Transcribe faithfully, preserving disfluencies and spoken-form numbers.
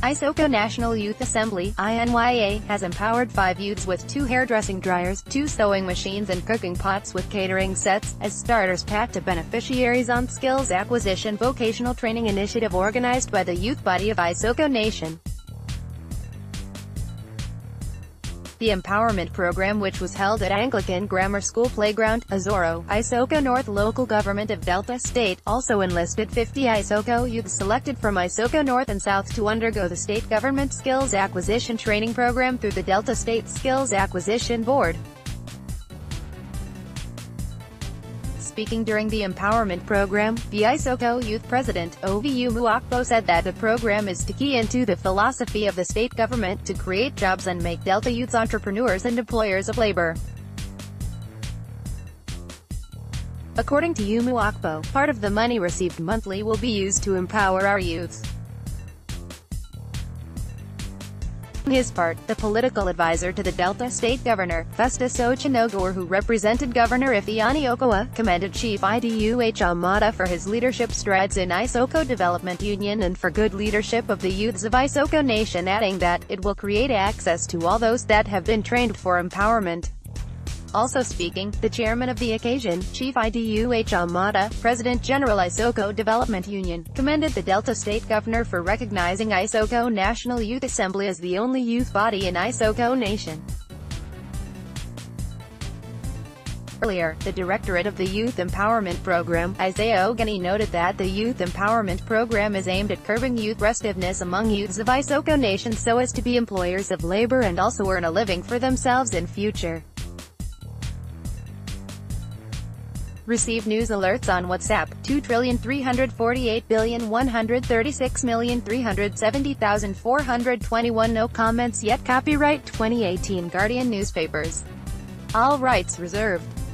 Isoko National Youth Assembly (I N Y A) has empowered five youths with two hairdressing dryers, two sewing machines and cooking pots with catering sets, as starters pack to beneficiaries on Skills Acquisition Vocational Training Initiative organized by the youth body of Isoko Nation. The empowerment program, which was held at Anglican Grammar School Playground, Ozoro, Isoko North local government of Delta State, also enlisted fifty Isoko youths selected from Isoko North and South to undergo the state government skills acquisition training program through the Delta State Skills Acquisition Board. Speaking during the empowerment program, the Isoko Youth President, Ovi Umuakpo, said that the program is to key into the philosophy of the state government to create jobs and make Delta youths entrepreneurs and employers of labor. According to Umuakpo, part of the money received monthly will be used to empower our youths. On his part, the political advisor to the Delta State Governor, Festus Ochinogor, who represented Governor Ifeanyi Okowa, commended Chief Iduh Amada for his leadership strides in Isoko Development Union and for good leadership of the youths of Isoko Nation, adding that it will create access to all those that have been trained for empowerment. Also speaking, the chairman of the occasion, Chief Iduh Amada, President General Isoko Development Union, commended the Delta State Governor for recognizing Isoko National Youth Assembly as the only youth body in Isoko Nation. Earlier, the Directorate of the Youth Empowerment Program, Isaiah Ogani, noted that the Youth Empowerment Program is aimed at curbing youth restiveness among youths of Isoko Nation so as to be employers of labor and also earn a living for themselves in future. Receive news alerts on WhatsApp, two three four eight one three six three seven zero four two one. No comments yet. Copyright twenty eighteen Guardian Newspapers. All rights reserved.